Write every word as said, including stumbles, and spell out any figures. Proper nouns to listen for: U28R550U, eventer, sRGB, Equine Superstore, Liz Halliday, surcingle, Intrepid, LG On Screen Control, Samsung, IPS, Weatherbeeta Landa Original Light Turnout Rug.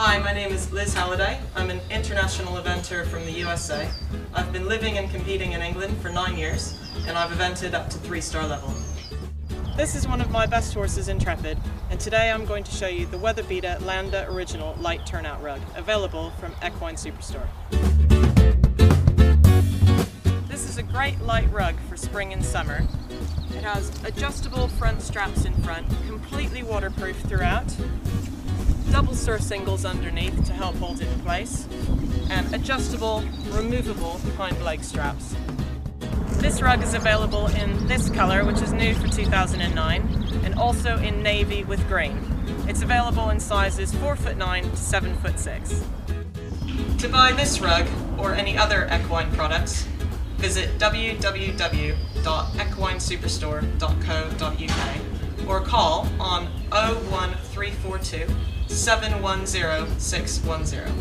Hi, my name is Liz Halliday. I'm an international eventer from the U S A. I've been living and competing in England for nine years, and I've evented up to three-star level. This is one of my best horses, Intrepid, and today I'm going to show you the Weatherbeeta Landa Original Light Turnout Rug, available from Equine Superstore. This is a great light rug for spring and summer. It has adjustable front straps in front, completely waterproof throughout, double surcingles underneath to help hold it in place, and adjustable, removable hind leg straps. This rug is available in this color, which is new for two thousand nine, and also in navy with green. It's available in sizes four foot nine to seven foot six. To buy this rug or any other equine products, visit w w w dot equine superstore dot co dot u k or call on oh one three four two, seven one zero, six one zero.